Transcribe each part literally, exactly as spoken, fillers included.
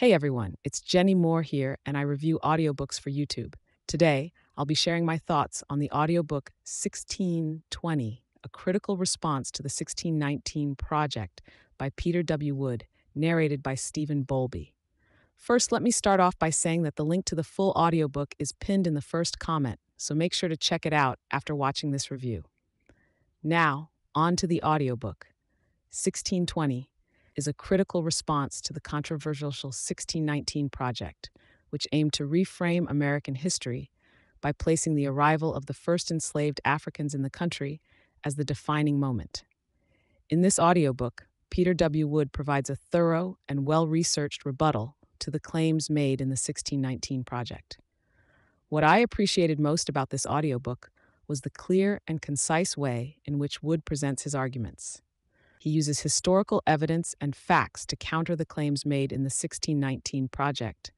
Hey everyone, it's Jenny Moore here, and I review audiobooks for YouTube. Today, I'll be sharing my thoughts on the audiobook sixteen twenty, A Critical Response to the sixteen nineteen Project by Peter W. Wood, narrated by Stephen Bowlby. First, let me start off by saying that the link to the full audiobook is pinned in the first comment, so make sure to check it out after watching this review. Now, on to the audiobook. sixteen twenty. Is a critical response to the controversial sixteen nineteen Project, which aimed to reframe American history by placing the arrival of the first enslaved Africans in the country as the defining moment. In this audiobook, Peter W. Wood provides a thorough and well-researched rebuttal to the claims made in the sixteen nineteen Project. What I appreciated most about this audiobook was the clear and concise way in which Wood presents his arguments. He uses historical evidence and facts to counter the claims made in the sixteen nineteen Project,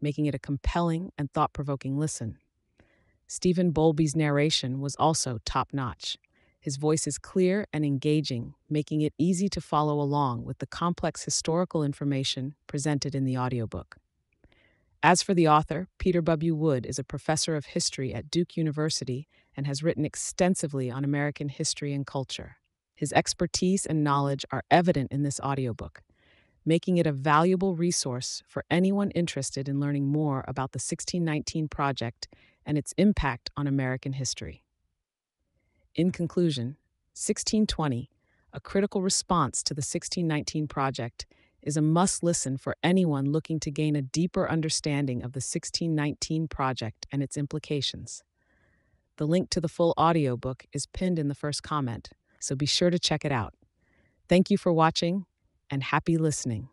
making it a compelling and thought-provoking listen. Stephen Bowlby's narration was also top-notch. His voice is clear and engaging, making it easy to follow along with the complex historical information presented in the audiobook. As for the author, Peter W. Wood is a professor of history at Duke University and has written extensively on American history and culture. His expertise and knowledge are evident in this audiobook, making it a valuable resource for anyone interested in learning more about the sixteen nineteen Project and its impact on American history. In conclusion, sixteen twenty, A Critical Response to the sixteen nineteen Project, is a must-listen for anyone looking to gain a deeper understanding of the sixteen nineteen Project and its implications. The link to the full audiobook is pinned in the first comment, so be sure to check it out. Thank you for watching, and happy listening.